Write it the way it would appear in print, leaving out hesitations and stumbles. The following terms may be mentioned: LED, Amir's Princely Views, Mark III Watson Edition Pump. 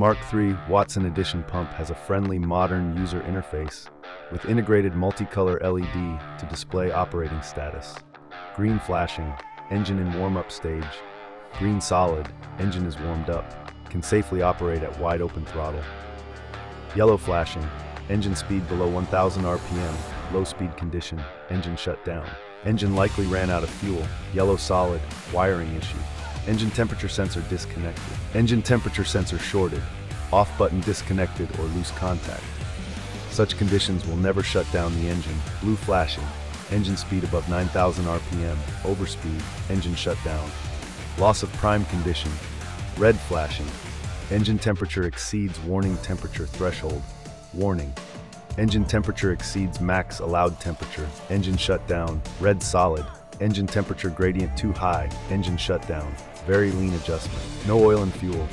Mark III Watson Edition Pump has a friendly modern user interface with integrated multicolor LED to display operating status. Green flashing, engine in warm-up stage. Green solid, engine is warmed up, can safely operate at wide open throttle. Yellow flashing, engine speed below 1000 RPM, low speed condition, engine shut down. Engine likely ran out of fuel, yellow solid, wiring issue. Engine temperature sensor disconnected. Engine temperature sensor shorted, off button disconnected or loose contact. Such conditions will never shut down the engine. Blue flashing, engine speed above 9000 RPM, overspeed, engine shut down. Loss of prime condition. Red flashing, engine temperature exceeds warning temperature threshold. Warning, engine temperature exceeds max allowed temperature, engine shut down. Red solid, engine temperature gradient too high, engine shut down. Very lean adjustment, no oil and fuel.